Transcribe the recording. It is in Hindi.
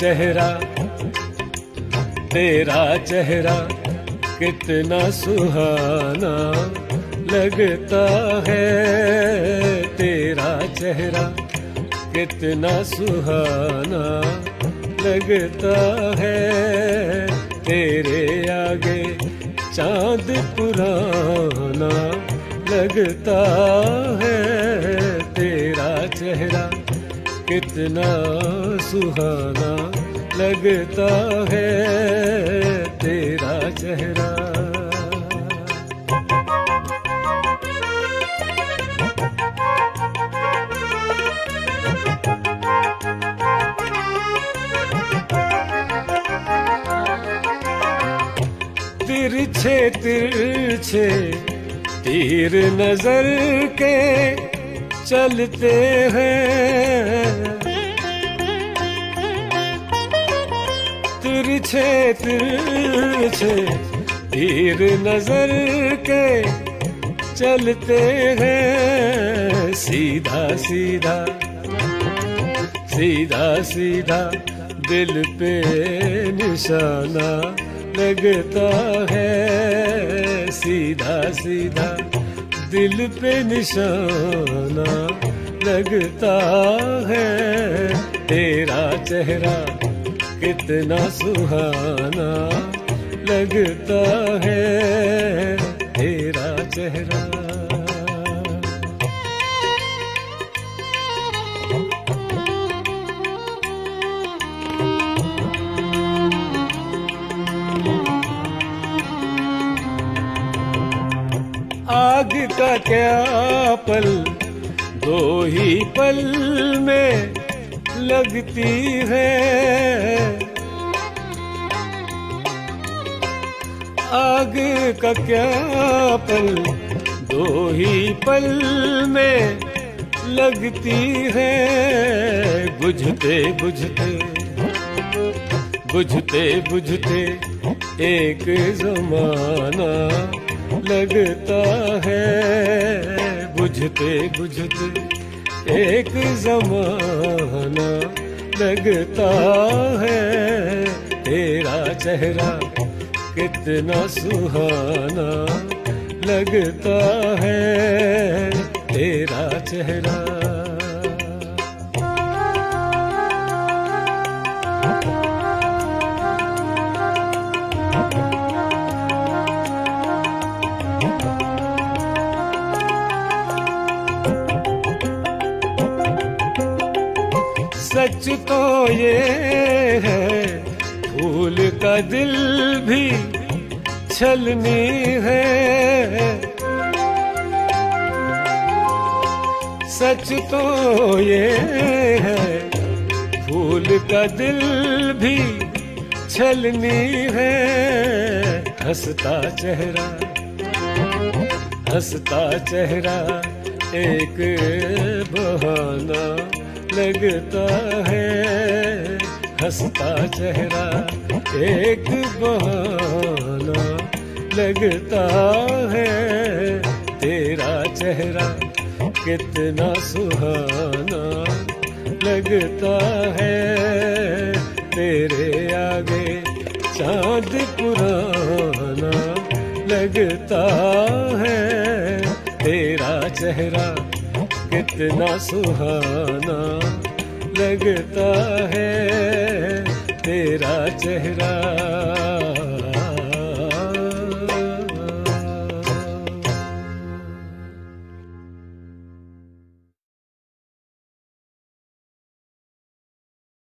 चेहरा तेरा चेहरा कितना सुहाना लगता है, तेरा चेहरा कितना सुहाना लगता है। तेरे आगे चाँद पुराना लगता है, तेरा चेहरा कितना सुहाना लगता है, तेरा चेहरा। तिरछे तिरछे तीर नजर के चलते हैं, तिरछे तिरछे तीर नजर के चलते हैं। सीधा सीधा सीधा सीधा दिल पे निशाना लगता है, सीधा सीधा दिल पे निशाना लगता है। तेरा चेहरा कितना सुहाना लगता है, तेरा चेहरा। आग का क्या पल, दो ही पल में लगती है, आग का क्या पल, दो ही पल में लगती है। बुझते बुझते बुझते बुझते एक जमाना लगता है, बुझते बुझते एक जमाना लगता है। तेरा चेहरा कितना सुहाना लगता है, तेरा चेहरा। सच तो ये है फूल का दिल भी छलनी है, सच तो ये है फूल का दिल भी छलनी है। हंसता चेहरा हंसता चेहरा एक बहाना लगता है, हंसता चेहरा एक बहाना लगता है। तेरा चेहरा कितना सुहाना लगता है, तेरे आगे चाँद पुराना लगता है, तेरा चेहरा कितना सुहाना लगता है, तेरा चेहरा।